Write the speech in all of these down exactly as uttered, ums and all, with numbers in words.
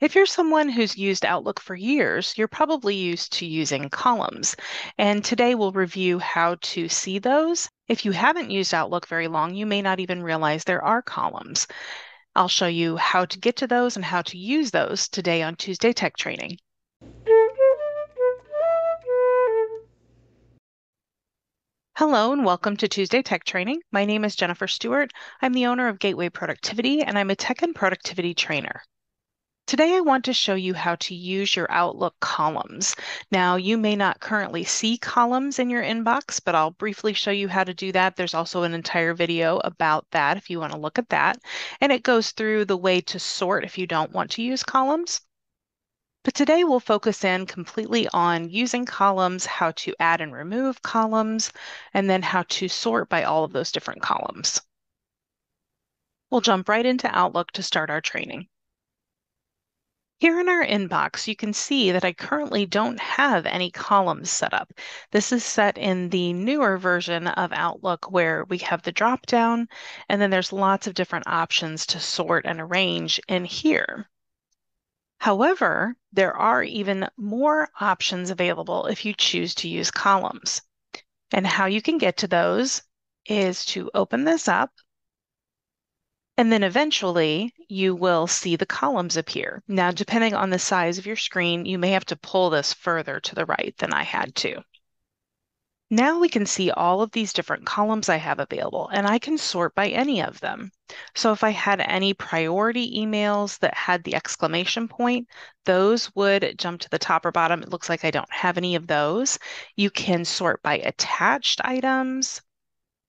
If you're someone who's used Outlook for years, you're probably used to using columns. And today we'll review how to see those. If you haven't used Outlook very long, you may not even realize there are columns. I'll show you how to get to those and how to use those today on Tuesday Tech Training. Hello and welcome to Tuesday Tech Training. My name is Jennifer Stewart. I'm the owner of Gateway Productivity and I'm a tech and productivity trainer. Today I want to show you how to use your Outlook columns. Now you may not currently see columns in your inbox, but I'll briefly show you how to do that. There's also an entire video about that if you want to look at that. And it goes through the way to sort if you don't want to use columns. But today we'll focus in completely on using columns, how to add and remove columns, and then how to sort by all of those different columns. We'll jump right into Outlook to start our training. Here in our inbox, you can see that I currently don't have any columns set up. This is set in the newer version of Outlook where we have the drop down, and then there's lots of different options to sort and arrange in here. However, there are even more options available if you choose to use columns. And how you can get to those is to open this up, and then eventually you will see the columns appear. Now, depending on the size of your screen, you may have to pull this further to the right than I had to. Now we can see all of these different columns I have available, and I can sort by any of them. So if I had any priority emails that had the exclamation point, those would jump to the top or bottom. It looks like I don't have any of those. You can sort by attached items.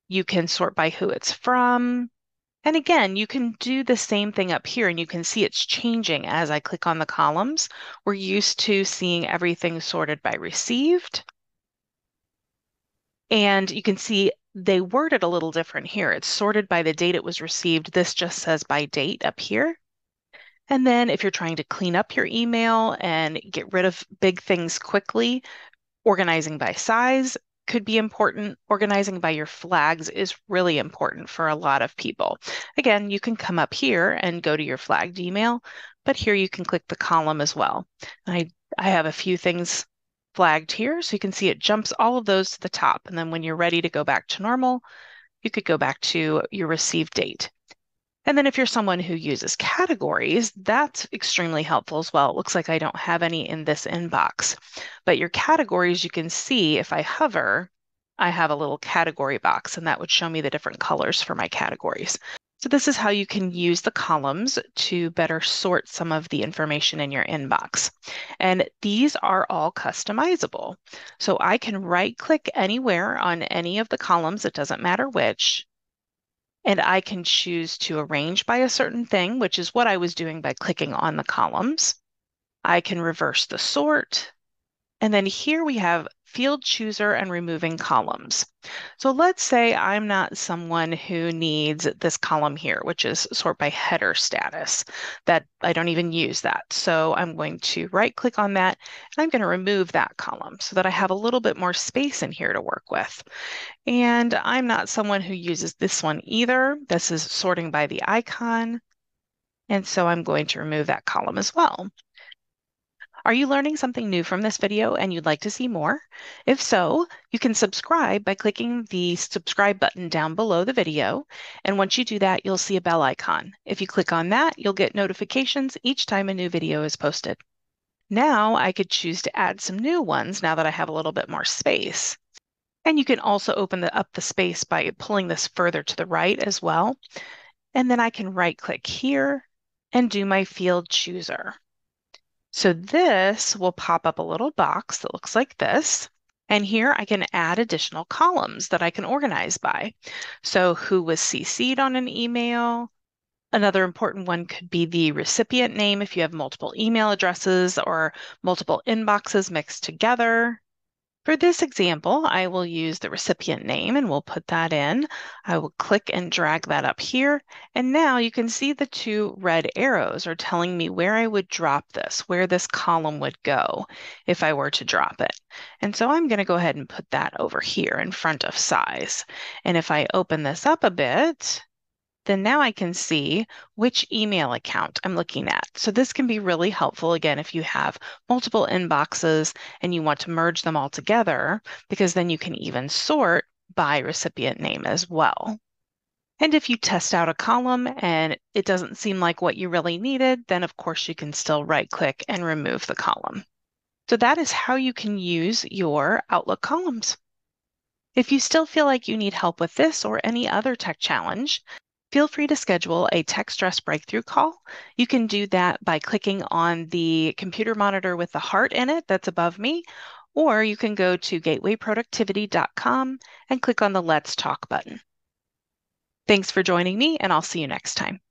You can sort by who it's from. And again, you can do the same thing up here, and you can see it's changing as I click on the columns. We're used to seeing everything sorted by received. And you can see they word it a little different here. It's sorted by the date it was received. This just says by date up here. And then if you're trying to clean up your email and get rid of big things quickly, organizing by size could be important. Organizing by your flags is really important for a lot of people. Again, you can come up here and go to your flagged email, but here you can click the column as well. I, I have a few things flagged here, so you can see it jumps all of those to the top. And then when you're ready to go back to normal, you could go back to your received date. And then if you're someone who uses categories, that's extremely helpful as well. It looks like I don't have any in this inbox, but your categories, you can see if I hover, I have a little category box, and that would show me the different colors for my categories. So this is how you can use the columns to better sort some of the information in your inbox. And these are all customizable. So I can right click anywhere on any of the columns, it doesn't matter which, and I can choose to arrange by a certain thing, which is what I was doing by clicking on the columns. I can reverse the sort. And then here we have field chooser and removing columns. So let's say I'm not someone who needs this column here, which is sort by header status, that I don't even use that. So I'm going to right click on that, and I'm going to remove that column so that I have a little bit more space in here to work with. And I'm not someone who uses this one either. This is sorting by the icon. And so I'm going to remove that column as well. Are you learning something new from this video and you'd like to see more? If so, you can subscribe by clicking the subscribe button down below the video. And once you do that, you'll see a bell icon. If you click on that, you'll get notifications each time a new video is posted. Now I could choose to add some new ones now that I have a little bit more space. And you can also open the, up the space by pulling this further to the right as well. And then I can right click here and do my field chooser. So this will pop up a little box that looks like this. And here I can add additional columns that I can organize by. So who was C C'd on an email? Another important one could be the recipient name if you have multiple email addresses or multiple inboxes mixed together. For this example, I will use the recipient name and we'll put that in. I will click and drag that up here. And now you can see the two red arrows are telling me where I would drop this, where this column would go if I were to drop it. And so I'm going to go ahead and put that over here in front of size. And if I open this up a bit, then now I can see which email account I'm looking at. So this can be really helpful, again, if you have multiple inboxes and you want to merge them all together, because then you can even sort by recipient name as well. And if you test out a column and it doesn't seem like what you really needed, then of course you can still right-click and remove the column. So that is how you can use your Outlook columns. If you still feel like you need help with this or any other tech challenge, feel free to schedule a Tech Stress Breakthrough call. You can do that by clicking on the computer monitor with the heart in it that's above me, or you can go to gateway productivity dot com and click on the Let's Talk button. Thanks for joining me, and I'll see you next time.